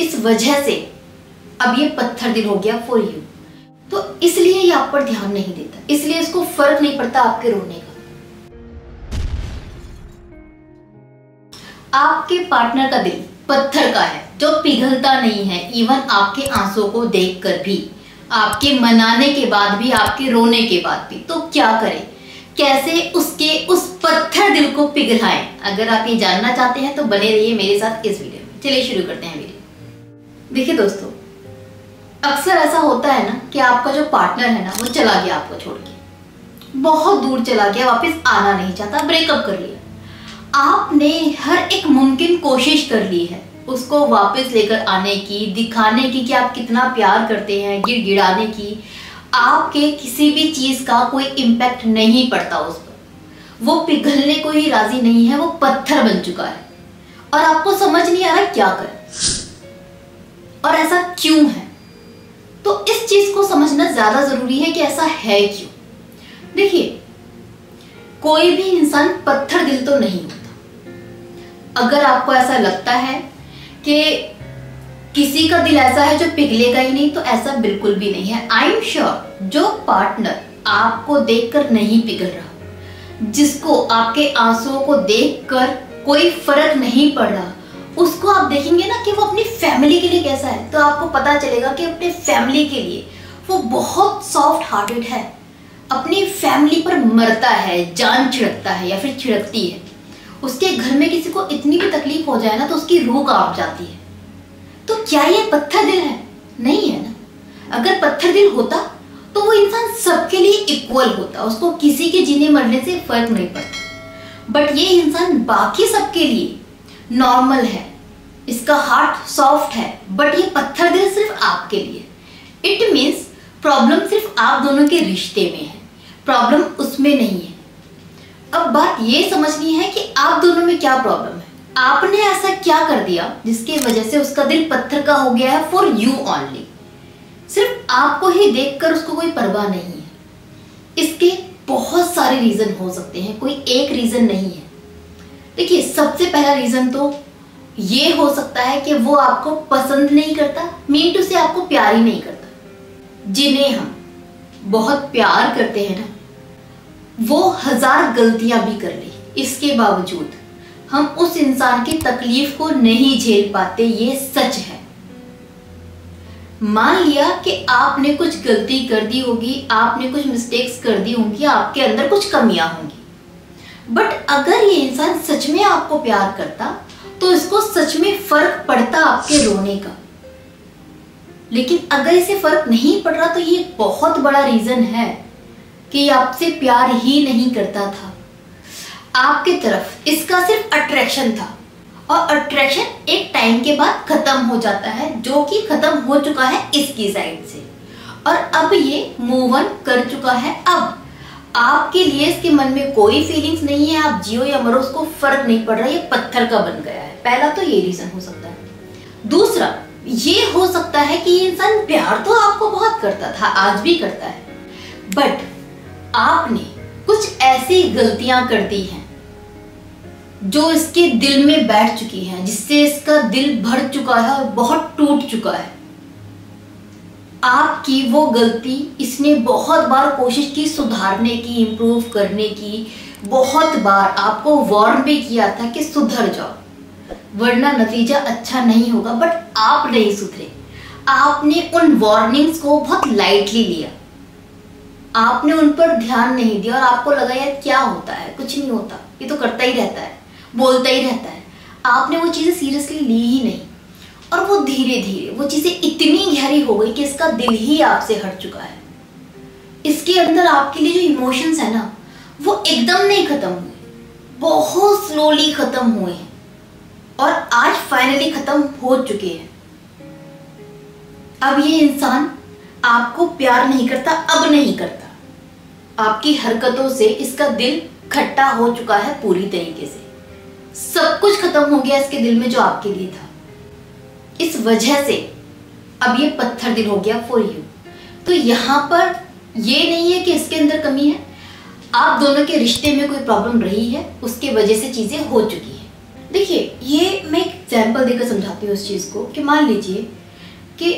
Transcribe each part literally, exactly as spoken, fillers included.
इस वजह से अब ये पत्थर दिल हो गया फॉर यू, तो इसलिए ये आप पर ध्यान नहीं देता, इसलिए इसको फर्क नहीं पड़ता आपके रोने का। आपके पार्टनर का दिल पत्थर का है जो पिघलता नहीं है, इवन आपके आंसुओं को देखकर भी, आपके मनाने के बाद भी, आपके रोने के बाद भी। तो क्या करें, कैसे उसके उस पत्थर दिल को पिघलाएं? अगर आप ये जानना चाहते हैं तो बने रहिए मेरे साथ इस वीडियो में। चलिए शुरू करते हैं वीडियो। देखिए दोस्तों, अक्सर ऐसा होता है ना कि आपका जो पार्टनर है ना वो चला गया आपको छोड़ के, बहुत दूर चला गया, वापस आना नहीं चाहता, ब्रेकअप कर लिया। आपने हर एक मुमकिन कोशिश कर ली है उसको वापस लेकर आने की, दिखाने की कि आप कितना प्यार करते हैं, गिड़गिड़ाने की। आपके किसी भी चीज का कोई इम्पैक्ट नहीं पड़ता उस पर, वो पिघलने को ही राजी नहीं है, वो पत्थर बन चुका है और आपको समझ नहीं आ रहा क्या करें और ऐसा क्यों है। तो इस चीज को समझना ज्यादा जरूरी है कि ऐसा है क्यों। देखिए, कोई भी इंसान पत्थर दिल तो नहीं होता। अगर आपको ऐसा लगता है कि किसी का दिल ऐसा है जो पिघलेगा ही नहीं, तो ऐसा बिल्कुल भी नहीं है। आई एम श्योर जो पार्टनर आपको देखकर नहीं पिघल रहा, जिसको आपके आंसुओं को देखकर कोई फर्क नहीं पड़ रहा, उसको आप देखेंगे ना कि वो अपनी फैमिली के लिए कैसा है, तो आपको पता चलेगा कि अपने फैमिली के लिए वो बहुत सॉफ्ट हार्टेड है, अपनी फैमिली पर मरता है, जान छिड़कता है या फिर छिड़कती है। उसके घर में किसी को इतनी भी तकलीफ हो जाए ना तो उसकी रूह कांप जाती है। तो क्या ये पत्थर दिल है? नहीं है ना। अगर पत्थर दिल होता तो वो इंसान सबके लिए इक्वल होता, उसको किसी के जीने मरने से फर्क नहीं पड़ता। बट ये इंसान बाकी सबके लिए नॉर्मल है, इसका हार्ट सॉफ्ट है, बट ये पत्थर दिल सिर्फ आपके लिए। इट मीन्स प्रॉब्लम सिर्फ आप दोनों के रिश्ते में है, प्रॉब्लम उसमें नहीं है। अब बात ये समझनी है कि आप दोनों में क्या प्रॉब्लम है, आपने ऐसा क्या कर दिया जिसकी वजह से उसका दिल पत्थर का हो गया है फॉर यू ओनली। सिर्फ आपको ही देखकर उसको कोई परवाह नहीं है। इसके बहुत सारे रीजन हो सकते हैं, कोई एक रीजन नहीं है। देखिए, सबसे पहला रीजन तो ये हो सकता है कि वो आपको पसंद नहीं करता, मीन टू से आपको प्यार ही नहीं करता। जिन्हें हम बहुत प्यार करते हैं ना, वो हजार गलतियां भी कर ले, इसके बावजूद हम उस इंसान की तकलीफ को नहीं झेल पाते, ये सच है। मान लिया कि आपने कुछ गलती कर दी होगी, आपने कुछ मिस्टेक्स कर दी होंगी, आपके अंदर कुछ कमियां होंगी, बट अगर ये इंसान सच में आपको प्यार करता तो इसको सच में फर्क पड़ता आपके रोने का। लेकिन अगर इसे फर्क नहीं पड़ रहा तो ये बहुत बड़ा रीजन है कि आपसे प्यार ही नहीं करता था, आपके तरफ इसका सिर्फ अट्रैक्शन था, और अट्रैक्शन एक टाइम के बाद खत्म हो जाता है, जो कि खत्म हो चुका है इसकी साइड से, और अब ये मूव ऑन कर चुका है। अब आपके लिए इसके मन में कोई फीलिंग्स नहीं है, आप जियो या मरो, उसको फर्क नहीं पड़ रहा, ये पत्थर का बन गया है। पहला तो ये रीजन हो सकता है। दूसरा ये हो सकता है कि ये इंसान प्यार तो आपको बहुत करता था, आज भी करता है, बट आपने कुछ ऐसी गलतियां कर दी हैं जो इसके दिल में बैठ चुकी है, जिससे इसका दिल भर चुका है और बहुत टूट चुका है। आपकी वो गलती इसने बहुत बार कोशिश की सुधारने की, इम्प्रूव करने की, बहुत बार आपको वार्न भी किया था कि सुधर जाओ वरना नतीजा अच्छा नहीं होगा, बट आप नहीं सुधरे। आपने उन वार्निंग्स को बहुत लाइटली लिया, आपने उन पर ध्यान नहीं दिया और आपको लगा यार क्या होता है, कुछ नहीं होता, ये तो करता ही रहता है, बोलता ही रहता है। आपने वो चीजें सीरियसली ली ही नहीं, और वो धीरे धीरे वो चीजें इतनी गहरी हो गई कि इसका दिल ही आपसे हट चुका है। इसके अंदर आपके लिए जो इमोशंस है ना वो एकदम नहीं खत्म हुए, बहुत स्लोली खत्म हुए हैं और आज फाइनली खत्म हो चुके हैं। अब ये इंसान आपको प्यार नहीं करता, अब नहीं करता, आपकी हरकतों से इसका दिल खट्टा हो चुका है पूरी तरीके से, सब कुछ खत्म हो गया इसके दिल में जो आपके लिए था। इस वजह से अब ये पत्थर दिल हो गया फॉर यू। तो यहाँ पर ये नहीं है कि इसके अंदर कमी है, आप दोनों के रिश्ते में कोई प्रॉब्लम रही है, उसके वजह से चीजें हो चुकी है। देखिए, ये मैं एग्जाम्पल देकर समझाती हूँ उस चीज़ को कि मान लीजिए कि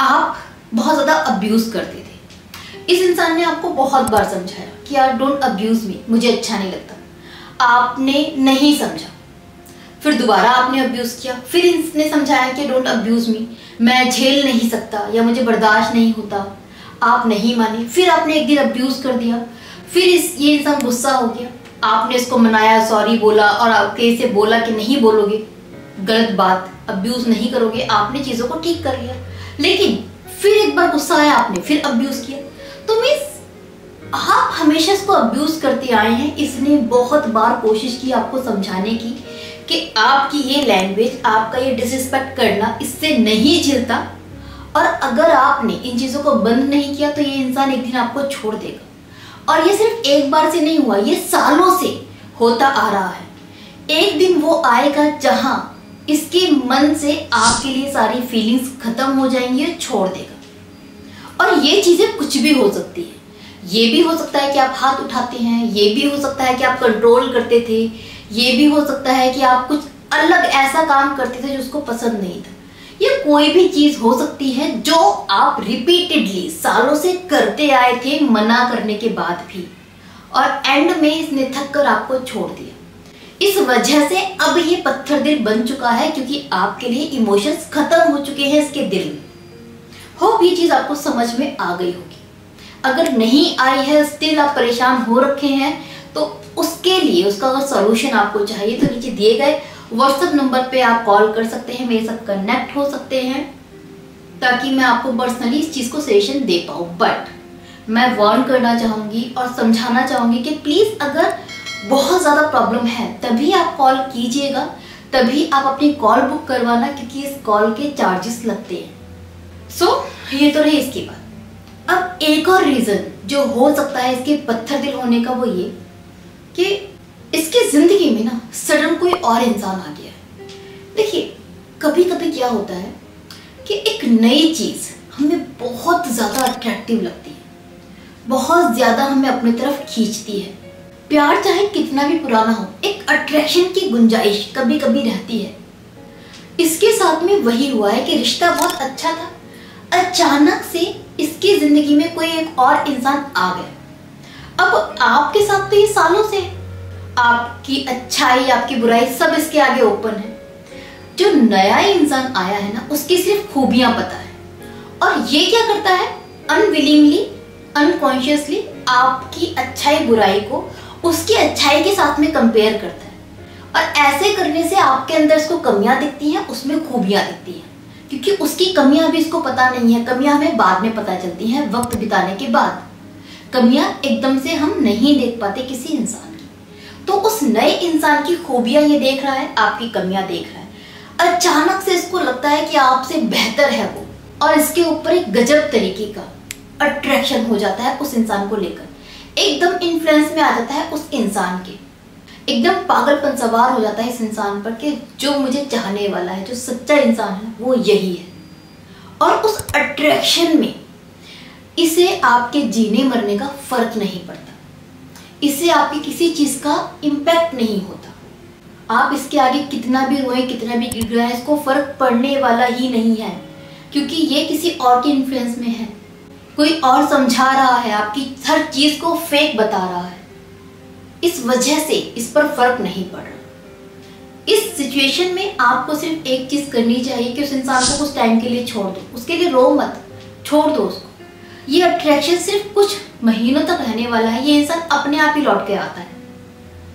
आप बहुत ज़्यादा अब्यूज़ करते थे। इस इंसान ने आपको बहुत बार समझाया कि यार डोंट अब्यूज़ मी, मुझे अच्छा नहीं लगता। आपने नहीं समझा, फिर दोबारा आपने अब्यूज़ किया, फिर इसने समझाया कि डोंट अब्यूज़ मी, मैं झेल नहीं सकता या मुझे बर्दाश्त नहीं होता। आप नहीं माने, फिर आपने एक दिन अब्यूज़ कर दिया। फिर इस ये इंसान गुस्सा हो गया, आपने इसको मनाया, सॉरी बोला और आपके से बोला कि नहीं बोलोगे गलत बात, अब्यूज़ नहीं करोगे। आपने चीज़ों को ठीक कर लिया, लेकिन फिर एक बार गुस्सा आया, आपने फिर अब्यूज़ किया। तो मीन्स आप हमेशा इसको अब्यूज़ करते आए हैं। इसने बहुत बार कोशिश की आपको समझाने की कि आपकी ये लैंग्वेज, आपका ये डिसरिस्पेक्ट करना, इससे नहीं झेलता। और अगर आपने इन चीज़ों को बंद नहीं किया तो ये इंसान एक दिन आपको छोड़ देगा। और ये सिर्फ एक बार से नहीं हुआ, ये सालों से होता आ रहा है। एक दिन वो आएगा जहाँ इसके मन से आपके लिए सारी फीलिंग्स खत्म हो जाएंगी और छोड़ देगा। और ये चीज़ें कुछ भी हो सकती है। ये भी हो सकता है कि आप हाथ उठाते हैं, ये भी हो सकता है कि आप कंट्रोल करते थे, ये भी हो सकता है कि आप कुछ अलग ऐसा काम करते थे जो उसको पसंद नहीं था। ये कोई भी चीज़ हो सकती है जो आप रिपीटेडली सालों से करते आए थे मना करने के बाद भी, और एंड में इसने थक कर आपको छोड़ दिया। इस वजह से अब ये पत्थर दिल बन चुका है, क्योंकि आपके लिए इमोशंस खत्म हो चुके हैं इसके दिल में। होप ये चीज़ आपको समझ में आ गई होगी। अगर नहीं आई है, स्टिल आप परेशान हो रखे हैं, तो उसके लिए उसका अगर सोल्यूशन आपको चाहिए तो नीचे दिए गए व्हाट्सएप नंबर पे आप कॉल कर सकते हैं, मेरे साथ कनेक्ट हो सकते हैं, ताकि मैं आपको पर्सनली इस चीज़ को सजेशन दे पाऊँ। बट मैं वार्न करना चाहूँगी और समझाना चाहूँगी कि प्लीज़ अगर बहुत ज़्यादा प्रॉब्लम है तभी आप कॉल कीजिएगा, तभी आप अपनी कॉल बुक करवाना, क्योंकि इस कॉल के चार्जेस लगते हैं। सो so, ये तो रही इसकी बात। अब एक और रीज़न जो हो सकता है इसके पत्थर दिल होने का, वो ये कि इसकी ज़िंदगी में ना सडन कोई और इंसान आ गया है। देखिए कभी कभी क्या होता है कि एक नई चीज़ हमें बहुत ज़्यादा अट्रैक्टिव लगती है, बहुत ज़्यादा हमें अपनी तरफ खींचती है। प्यार चाहे कितना भी पुराना हो, एक अट्रैक्शन की गुंजाइश कभी कभी रहती है। इसके साथ में वही हुआ है कि रिश्ता बहुत अच्छा था, अचानक से इसकी ज़िंदगी में कोई एक और इंसान आ गया। अब आपके साथ तो ये सालों से है, आपकी अच्छाई आपकी बुराई सब इसके आगे ओपन है। जो नया इंसान आया है ना, उसकी सिर्फ खूबियां पता है, और ये क्या करता है, अनविलिंगली अनकॉन्शियसली आपकी अच्छाई बुराई को उसकी अच्छाई के साथ में कंपेयर करता है। और ऐसे करने से आपके अंदर इसको कमियां दिखती हैं, उसमें खूबियां दिखती हैं, क्योंकि उसकी कमियां अभी इसको पता नहीं है। कमियां हमें बाद में पता चलती हैं, वक्त बिताने के बाद। कमियां एकदम से हम नहीं देख पाते किसी इंसान। तो उस नए इंसान की खूबियां ये देख रहा है, आपकी कमियां देख रहा है। अचानक से इसको लगता है कि आपसे बेहतर है वो, और इसके ऊपर एक गजब तरीके का अट्रैक्शन हो जाता है उस इंसान को लेकर। एकदम इन्फ्लुएंस में आ जाता है उस इंसान के, एकदम पागलपन सवार हो जाता है इस इंसान पर कि जो मुझे चाहने वाला है, जो सच्चा इंसान है, वो यही है। और उस अट्रैक्शन में इसे आपके जीने मरने का फर्क नहीं पड़ता, इससे आपकी किसी चीज़ का इम्पैक्ट नहीं होता। आप इसके आगे कितना भी रोएं, कितना भी गिर गए, इसको फर्क पड़ने वाला ही नहीं है, क्योंकि ये किसी और के इन्फ्लुएंस में है। कोई और समझा रहा है, आपकी हर चीज़ को फेक बता रहा है, इस वजह से इस पर फर्क नहीं पड़ रहा। इस सिचुएशन में आपको सिर्फ एक चीज़ करनी चाहिए कि उस इंसान को कुछ टाइम के लिए छोड़ दो, उसके लिए रो मत, छोड़ दो उसको। ये अट्रैक्शन सिर्फ कुछ महीनों तक रहने वाला है, ये इंसान अपने आप ही लौट के आता है।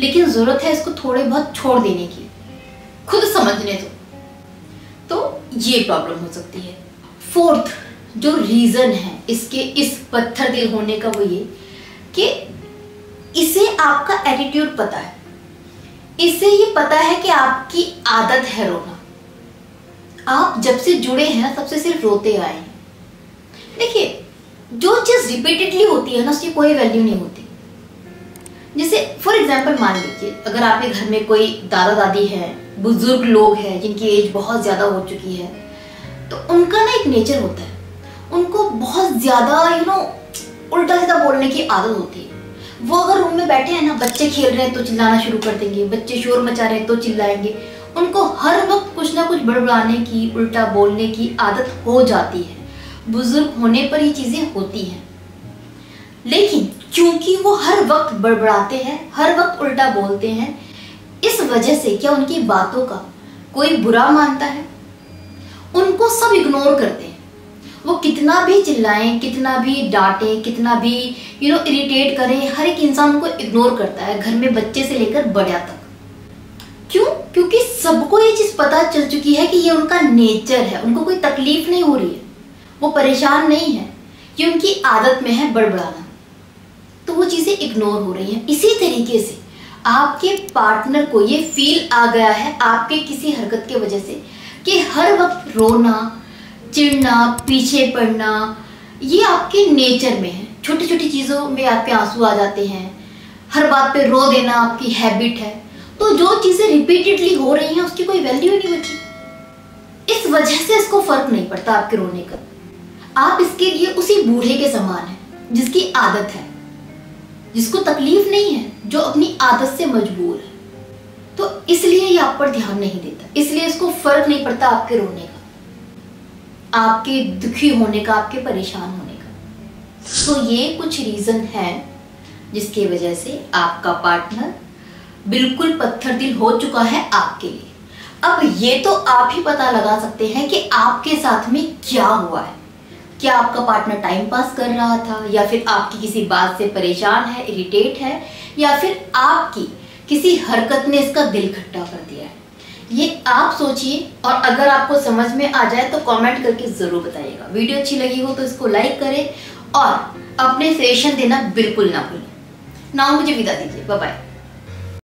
लेकिन ज़रूरत है इसको थोड़े बहुत छोड़ देने की, खुद समझने दो। तो ये प्रॉब्लम हो सकती है। फोर्थ जो रीज़न है इसके इस पत्थर दिल होने का, वो ये कि इसे आपका एटीट्यूड पता है, इसे ये पता है कि आपकी आदत है रोना। आप जब से जुड़े हैं ना, तब से सिर्फ रोते आए हैं। देखिए जो चीज़ रिपीटेडली होती है ना, उसकी कोई वैल्यू नहीं होती। जैसे फॉर एग्जाम्पल मान लीजिए अगर आपके घर में कोई दादा दादी है, बुजुर्ग लोग हैं जिनकी एज बहुत ज़्यादा हो चुकी है, तो उनका ना एक नेचर होता है, उनको बहुत ज़्यादा यू नो उल्टा सीधा बोलने की आदत होती है। वो अगर रूम में बैठे हैं ना, बच्चे खेल रहे हैं तो चिल्लाना शुरू कर देंगे, बच्चे शोर मचा रहे हैं तो चिल्लाएंगे। उनको हर वक्त कुछ ना कुछ बड़बड़ाने की, उल्टा बोलने की आदत हो जाती है। बुजुर्ग होने पर ये चीज़ें होती हैं, लेकिन क्योंकि वो हर वक्त बड़बड़ाते हैं, हर वक्त उल्टा बोलते हैं, इस वजह से क्या उनकी बातों का कोई बुरा मानता है? उनको सब इग्नोर करते हैं। वो कितना भी चिल्लाएं, कितना भी डांटें, कितना भी यू नो इरिटेट करें, हर एक इंसान को इग्नोर करता है, घर में बच्चे से लेकर बड़ा तक। क्यों? क्योंकि सबको ये चीज़ पता चल चुकी है कि ये उनका नेचर है। उनको कोई तकलीफ नहीं हो रही है, वो परेशान नहीं है, ये उनकी आदत में है बड़बड़ाना, तो वो चीज़ें इग्नोर हो रही हैं। इसी तरीके से आपके पार्टनर को ये फील आ गया है आपके किसी हरकत के वजह से कि हर वक्त रोना, चिढ़ना, पीछे पड़ना, ये आपके नेचर में है। छोटी छोटी चीज़ों में आपके आंसू आ जाते हैं, हर बात पे रो देना आपकी हैबिट है, तो जो चीज़ें रिपीटेडली हो रही हैं उसकी कोई वैल्यू नहीं बची। इस वजह से इसको फर्क नहीं पड़ता आपके रोने का। आप इसके लिए उसी बूढ़े के समान हैं जिसकी आदत है, जिसको तकलीफ नहीं है, जो अपनी आदत से मजबूर है, तो इसलिए ये आप पर ध्यान नहीं देता, इसलिए इसको फर्क नहीं पड़ता आपके रोने का, आपके दुखी होने का, आपके परेशान होने का। तो ये कुछ रीजन है जिसकी वजह से आपका पार्टनर बिल्कुल पत्थर दिल हो चुका है आपके लिए। अब ये तो आप ही पता लगा सकते हैं कि आपके साथ में क्या हुआ है। क्या आपका पार्टनर टाइम पास कर रहा था, या फिर आपकी किसी बात से परेशान है, इरिटेट है, या फिर आपकी किसी हरकत ने इसका दिल खट्टा कर दिया है? ये आप सोचिए, और अगर आपको समझ में आ जाए तो कमेंट करके ज़रूर बताइएगा। वीडियो अच्छी लगी हो तो इसको लाइक करें और अपने सजेशन देना बिल्कुल ना भूलें। नाउ मुझे विदा दीजिए, बाय बाय।